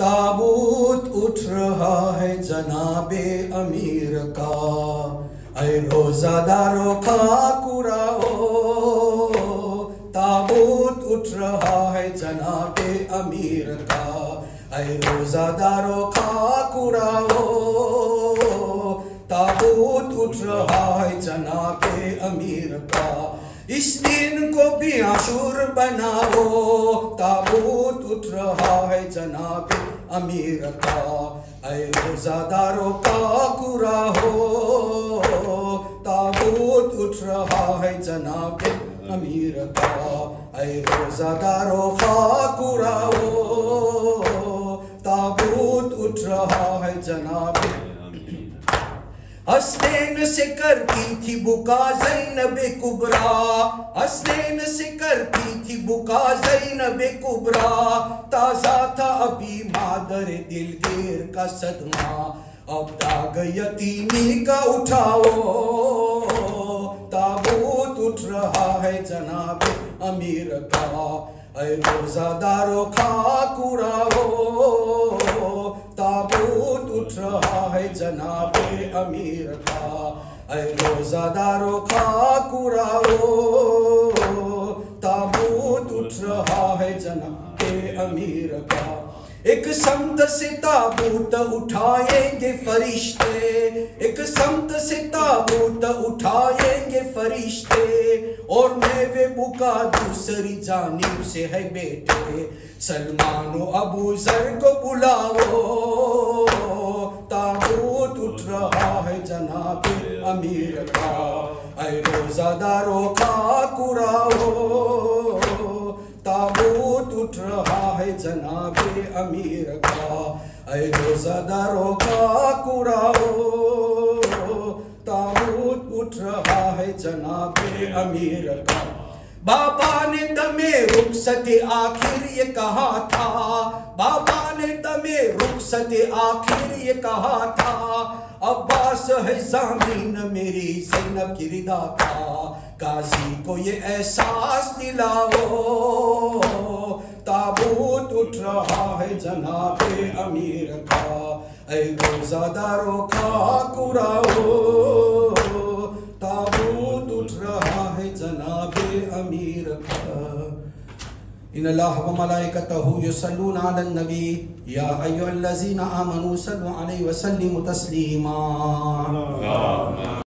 ताबूत उठ रहा है जनाबे अमीर का। ऐ रोजादारों खाक उड़ाओ, ताबूत उठ रहा है जनाबे अमीर का। ऐ रोजादारों खाक उड़ाओ, ताबूत उठ रहा है जनाबे अमीर का। इस दिन को भी आशूर बनाओ, ताबूत उठ रहा है जनाबे अमीर का। ऐ रोजादारों का कुरा हो, ताबूत उठ रहा है जनाबे अमीर का। ऐ रोजादारों का कुरा हो, ताबूत उठ रहा है जनाबे। हस्नैन से करती थी बुका ज़ैनबे कुबरा, हस्नैन से करती थी बुका ज़ैनबे कुबरा। ताज़ा था अभी मादर दिलगीर का सदमा, अब दाग यतीमी का उठाओ, ताबूत उठ रहा है जनाबे अमीर का। ऐ रोज़ादारों खाक उड़ाओ, ताबूत उठ रहा है जनाबे अमीर का। ऐ रोज़ादारों खाक उड़ाओ, ताबूत उठ रहा है जनाबे अमीर का। एक समत से ताबूत उठाएंगे फरिश्ते, एक समत से ताबूत उठाएंगे फरिश्ते। और मेवे बुका दूसरी जानिब से है बेटे, सलमान अबू जर को बुलाओ, ताबूत उठ रहा है जनाबे अमीर का। ऐ रोज़ादारों खाक उड़ाओ, ताबूत उठ रहा है जनाबे अमीर का। ऐ रोज़ादारों खाक उड़ाओ, ताबूत उठ रहा है जनाबे अमीर का। बाबा ने दमे रुखसत आखिर ये कहा था, बाबा ने दमे रुखसत आखिर ये कहा था। अब्बास है ज़मीन मेरी ज़ैनब की रिदा का, काजी को ये एहसास दिलाओ, ताबूत उठ रहा है जनाबे अमीर का। ऐ रोज़ादारों खाक उड़ाओ, ताबूत उठ रहा है जनाबे अमीर का। इन्नल्लाह व मलाइकतहू युसल्लूना अलन नबी या अय्युहल्लज़ीना आमनू सल्लू अलैहि व सल्लिमू तस्लीमा।